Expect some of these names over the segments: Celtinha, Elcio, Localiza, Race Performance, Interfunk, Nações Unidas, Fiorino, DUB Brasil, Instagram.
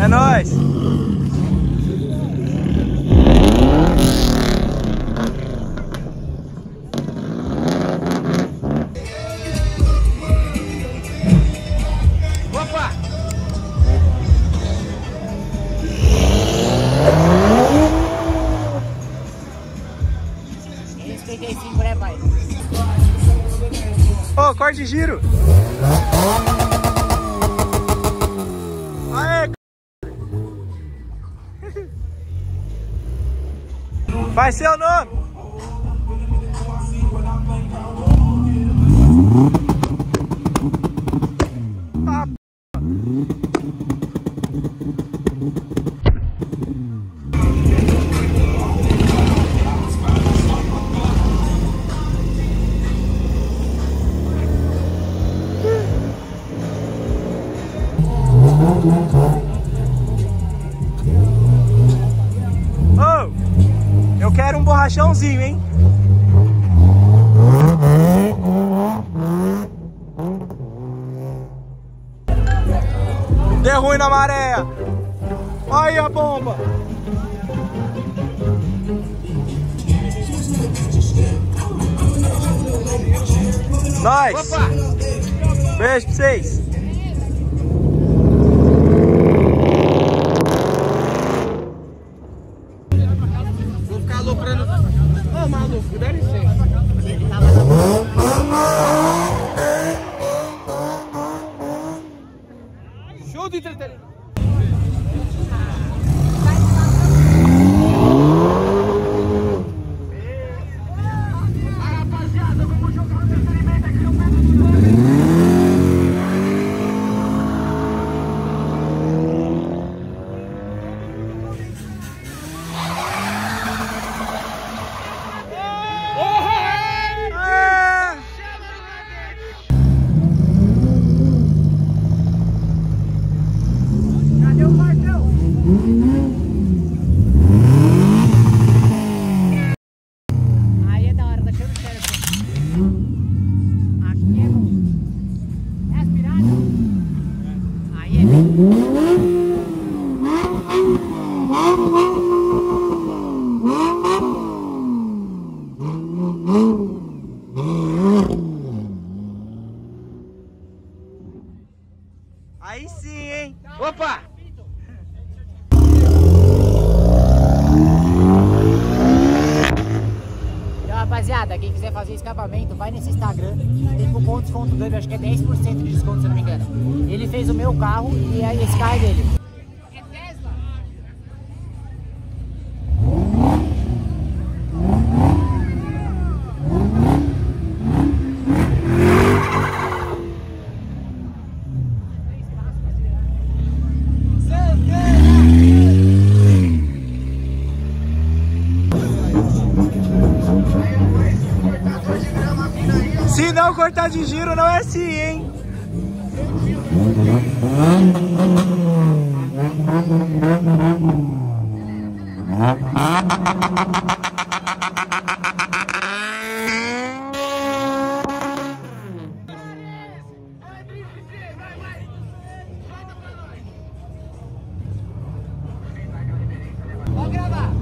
É nóis! Ô, corte de giro! Aê, c... Vai ser o nome! Ah, p... Oh, eu quero um borrachãozinho, hein? Deu ruim na maré. Olha a bomba. Nós. Beijo pra vocês. Show de entretenimento. Rapaziada, vamos jogar um entretenimento aqui no meio do aí sim, hein? Opa! Então, rapaziada, quem quiser fazer escapamento, vai nesse Instagram. Tem cupom de desconto dele, acho que é 10% de desconto, se eu não me engano. Ele fez o meu carro e aí esse carro é dele. Se não cortar de giro, não é assim, hein? Vamos gravar!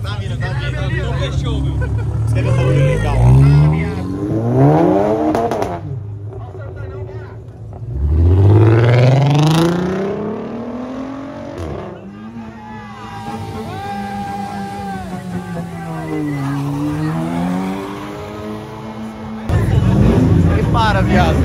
Tá vindo, não fechou, viu? Você vê essa legal. para, viado.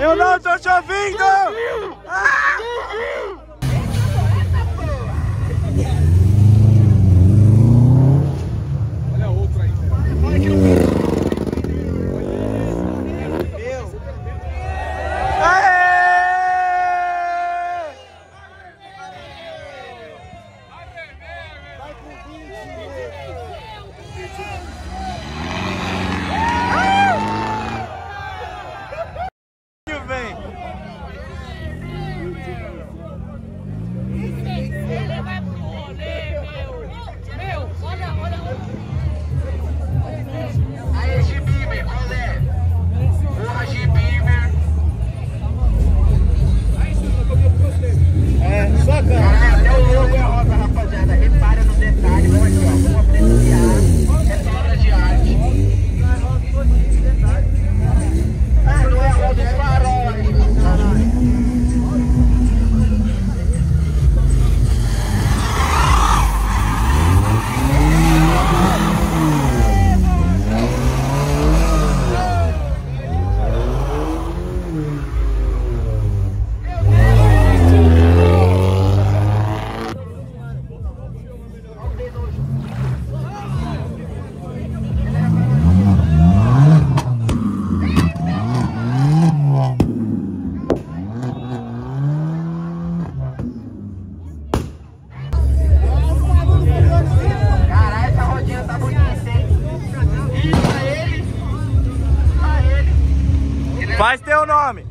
Eu não tô te ouvindo! Ah! Olha a outra aí. Meu! Aê! Vai pro vídeo! Faz teu nome.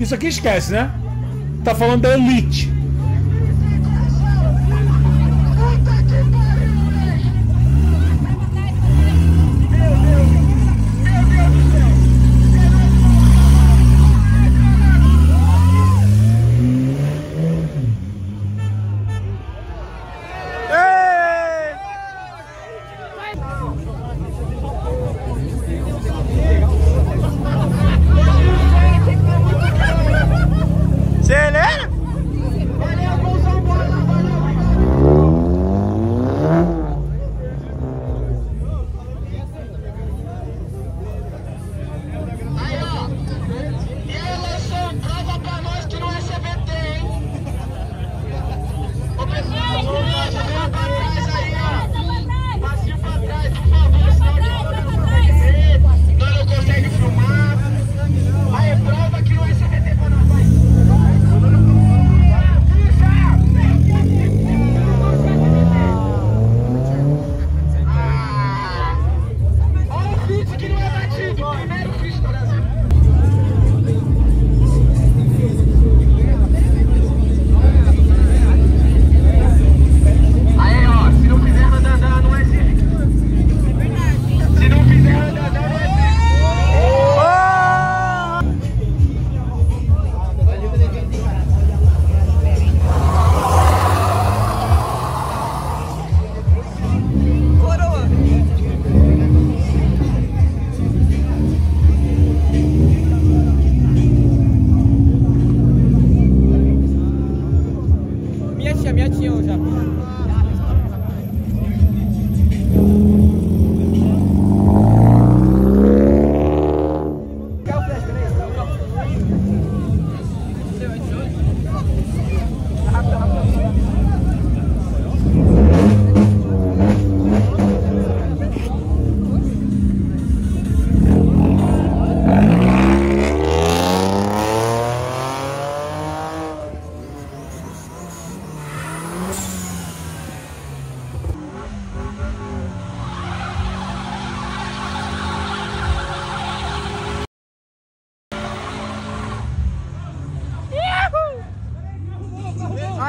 Isso aqui esquece, né? Tá falando da elite. Meu Deus do céu!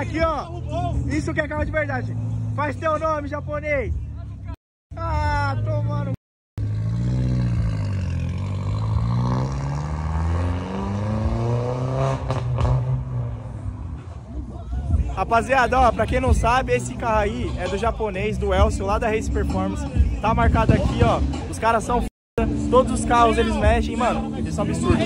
Aqui, ó. Isso que é carro de verdade. Faz teu nome, japonês. Ah, tomando. Rapaziada, ó, pra quem não sabe, esse carro aí é do japonês, do Elcio, lá da Race Performance. Tá marcado aqui, ó. Os caras são foda, todos os carros eles mexem, mano. Eles são absurdos.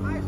Mas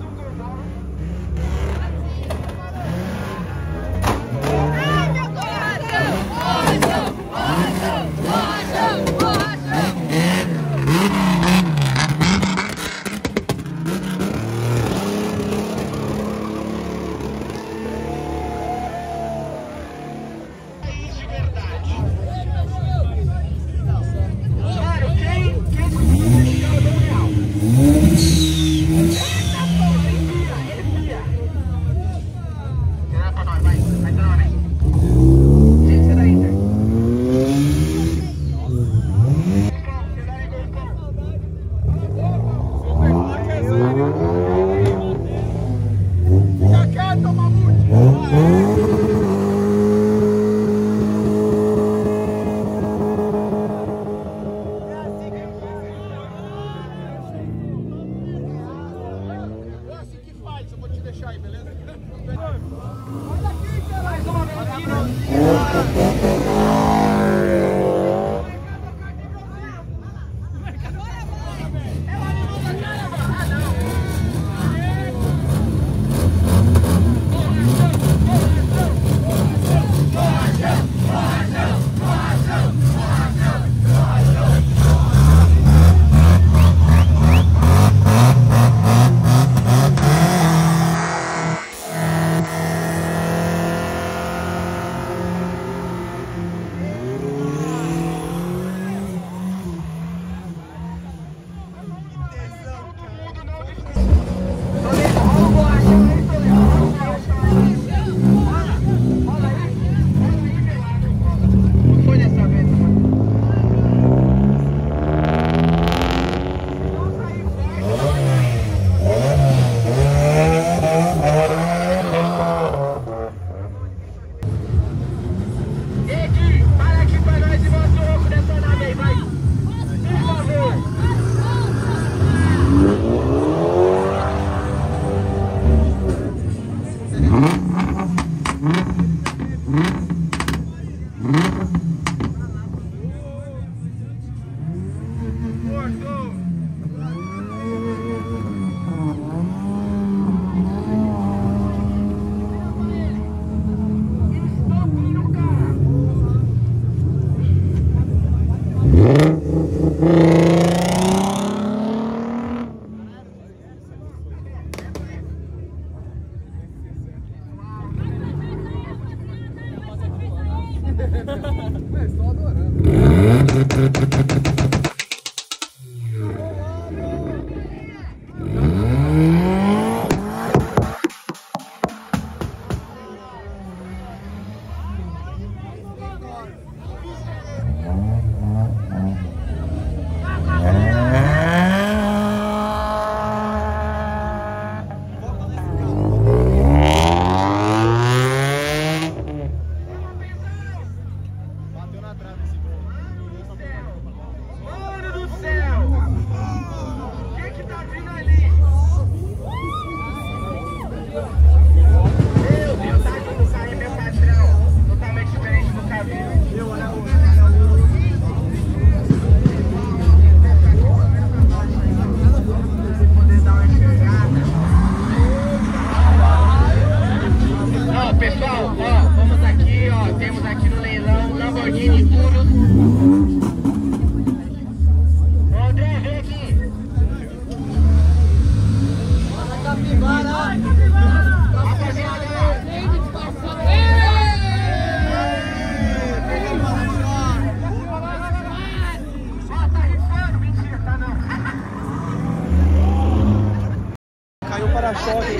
para-choque.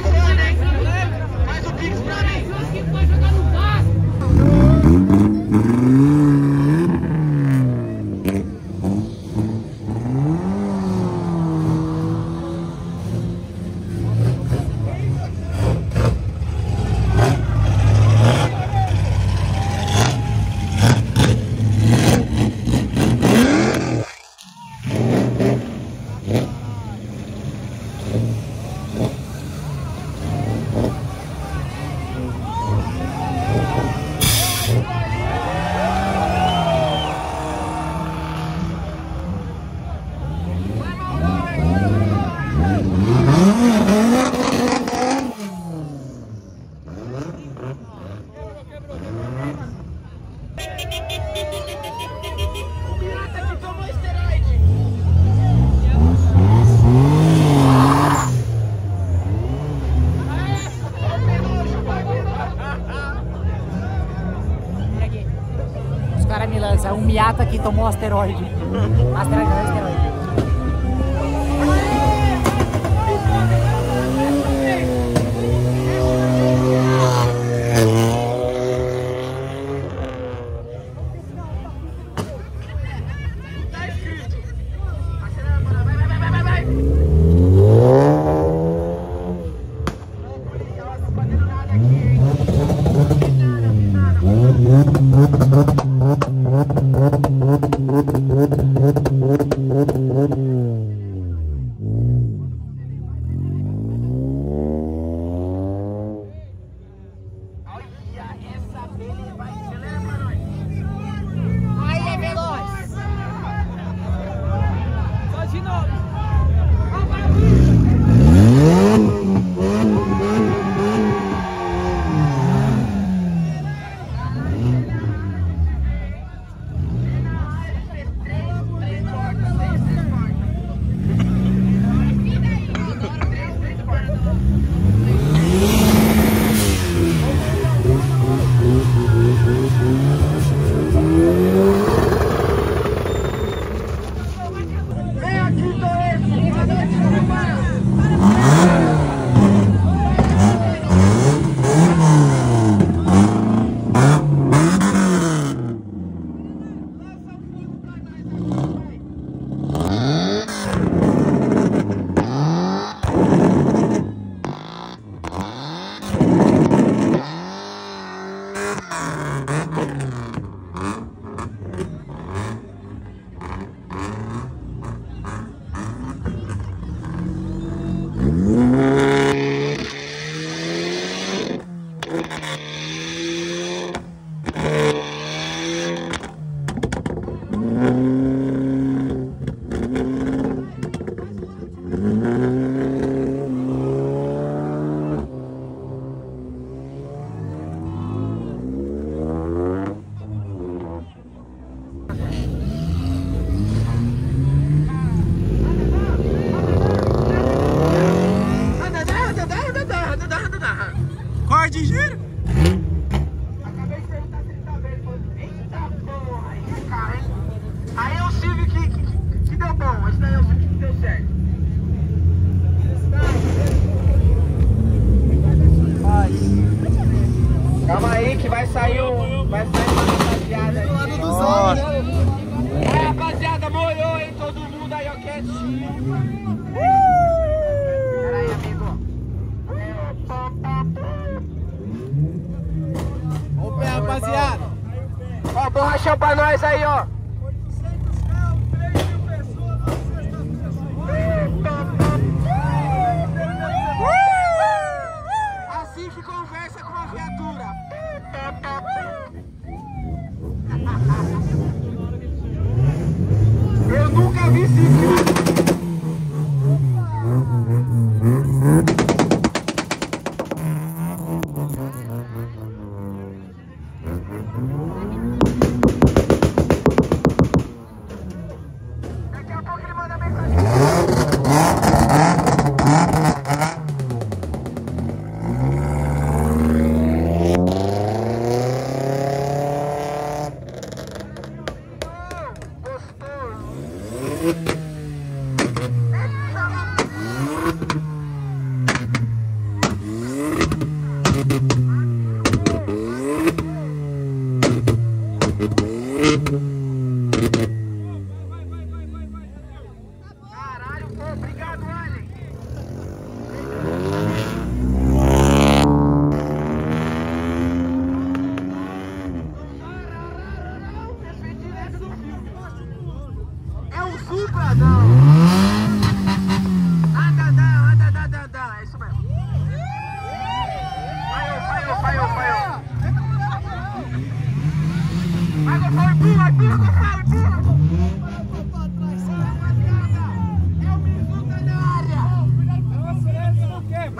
Faz o pix pra mim. Vai jogar no que tomou asteroide. Asteroide, não é asteroide.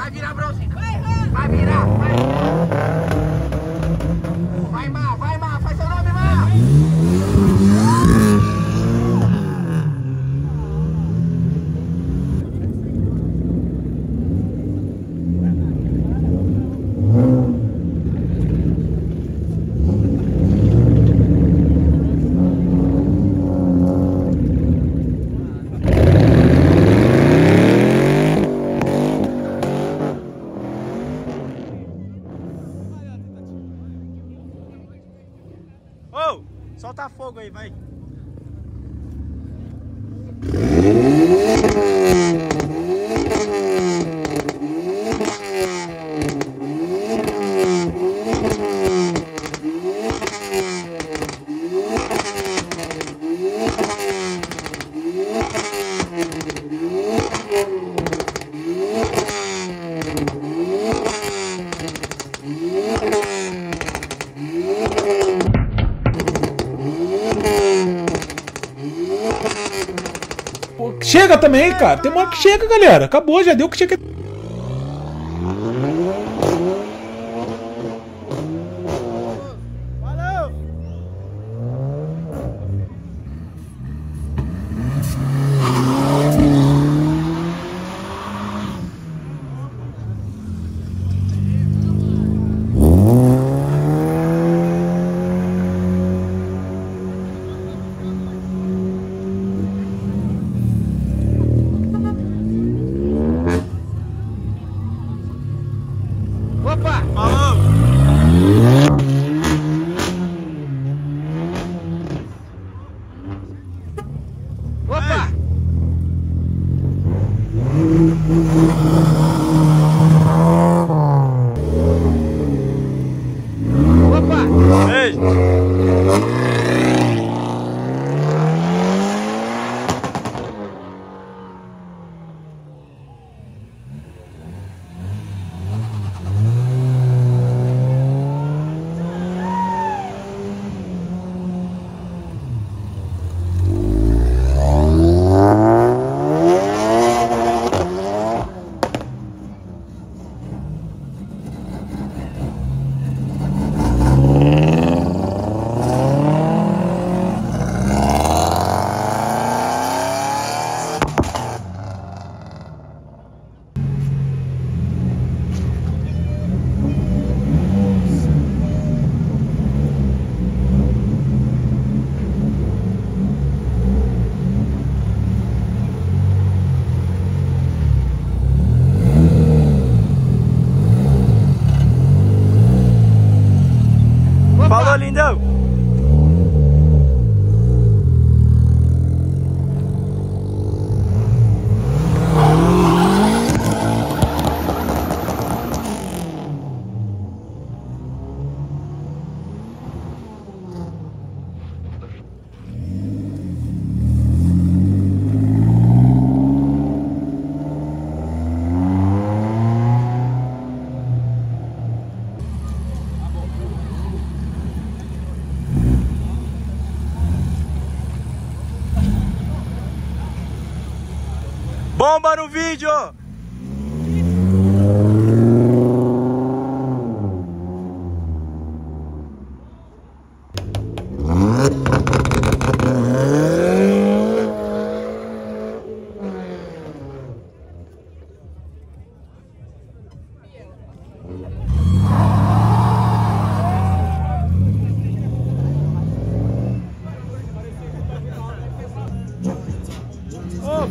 Vai virar, Brausina. Vai virar, vai virar. Vai, Má, faz seu nome, Má. Solta fogo aí, vai. Chega também, cara. Tem uma hora que chega, galera. Acabou, já deu o que tinha que... Falou, lindão! Bomba no vídeo!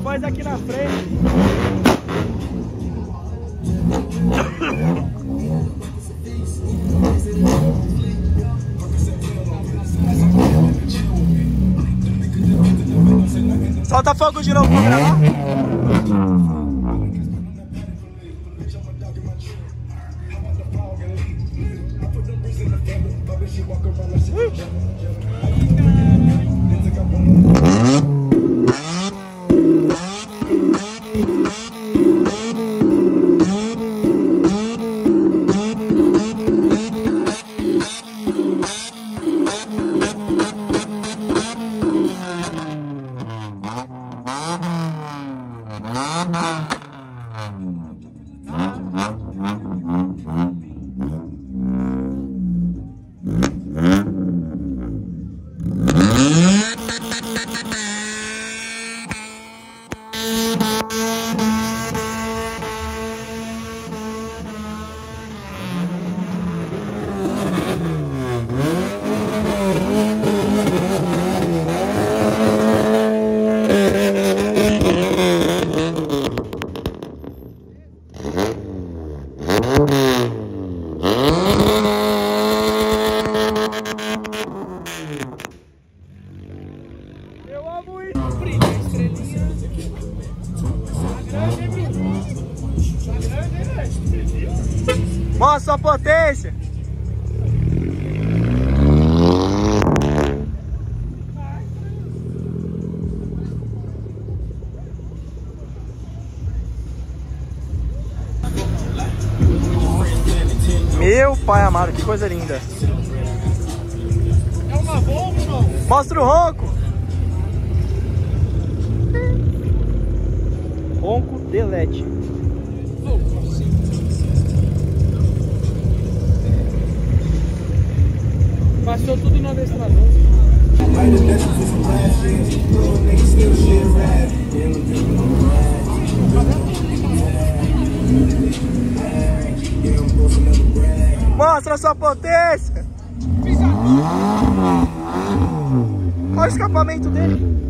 Faz aqui na frente. Solta fogo de novo pra gravar. Mostra a potência. Meu pai amado, que coisa linda. É uma bomba, irmão. Mostra o ronco. Ronco delete. Passou tudo no adestrador. Mostra a sua potência. Olha o escapamento dele.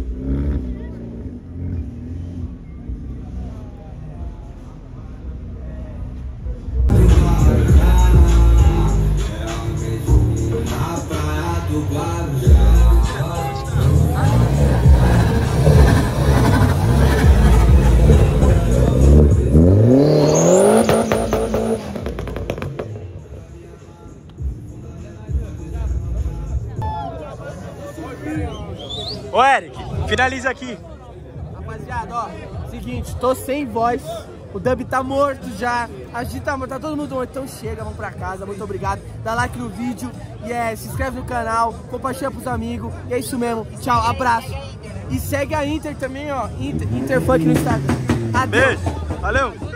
Ô Eric, finaliza aqui. Rapaziada, ó, seguinte, tô sem voz. O Dub tá morto já, a gente tá morto, tá todo mundo morto. Então chega, vamos pra casa, muito obrigado. Dá like no vídeo, se inscreve no canal, compartilha pros amigos. E é isso mesmo, tchau, abraço. E segue a Inter também, ó, Interfunk no Instagram. Adeus. Beijo, valeu.